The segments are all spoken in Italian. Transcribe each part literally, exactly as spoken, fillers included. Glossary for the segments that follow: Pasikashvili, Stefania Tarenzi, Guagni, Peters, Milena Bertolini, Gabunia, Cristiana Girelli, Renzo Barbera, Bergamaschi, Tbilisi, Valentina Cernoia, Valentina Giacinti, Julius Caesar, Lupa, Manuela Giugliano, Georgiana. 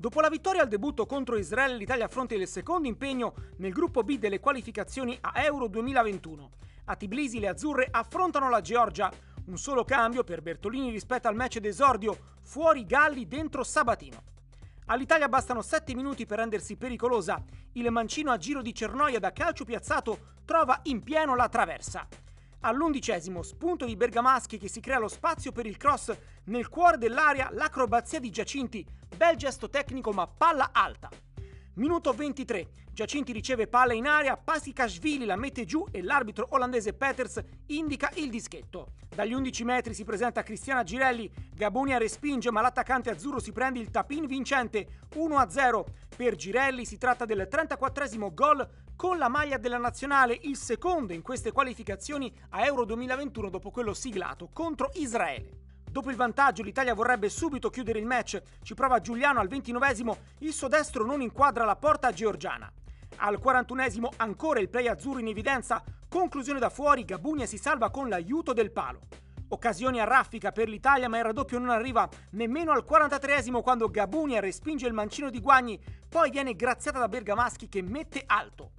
Dopo la vittoria al debutto contro Israele, l'Italia affronta il secondo impegno nel gruppo B delle qualificazioni a Euro duemilaventuno. A Tbilisi le azzurre affrontano la Georgia. Un solo cambio per Bertolini rispetto al match d'esordio, fuori Galli, dentro Sabatino. All'Italia bastano sette minuti per rendersi pericolosa. Il mancino a giro di Cernoia da calcio piazzato trova in pieno la traversa. All'undicesimo, spunto di Bergamaschi che si crea lo spazio per il cross, nel cuore dell'area l'acrobazia di Giacinti, bel gesto tecnico ma palla alta. Minuto ventitré, Giacinti riceve palla in area, Pasikashvili la mette giù e l'arbitro olandese Peters indica il dischetto. Dagli undici metri si presenta Cristiana Girelli, Gabunia respinge ma l'attaccante azzurro si prende il tapin vincente, uno a zero. Per Girelli si tratta del trentaquattresimo gol con la maglia della nazionale, il secondo in queste qualificazioni a Euro duemilaventuno dopo quello siglato contro Israele. Dopo il vantaggio l'Italia vorrebbe subito chiudere il match, ci prova Giugliano al ventinovesimo, il suo destro non inquadra la porta georgiana. Al quarantunesimo ancora il play azzurro in evidenza, conclusione da fuori, Gabunia si salva con l'aiuto del palo. Occasioni a raffica per l'Italia ma il raddoppio non arriva nemmeno al quarantatreesimo quando Gabunia respinge il mancino di Guagni, poi viene graziata da Bergamaschi che mette alto.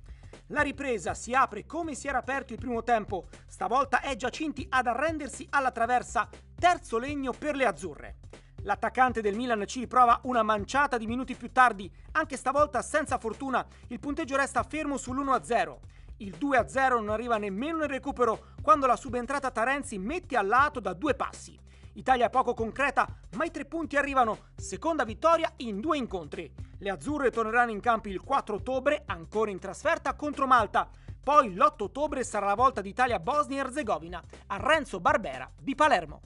La ripresa si apre come si era aperto il primo tempo, stavolta è Giacinti ad arrendersi alla traversa, terzo legno per le azzurre. L'attaccante del Milan ci riprova una manciata di minuti più tardi, anche stavolta senza fortuna, il punteggio resta fermo sull'uno a zero. Il due a zero non arriva nemmeno il recupero quando la subentrata Tarenzi mette al lato da due passi. Italia poco concreta, ma i tre punti arrivano, seconda vittoria in due incontri. Le azzurre torneranno in campo il quattro ottobre, ancora in trasferta contro Malta. Poi l'otto ottobre sarà la volta d'Italia-Bosnia-Erzegovina, a Renzo Barbera di Palermo.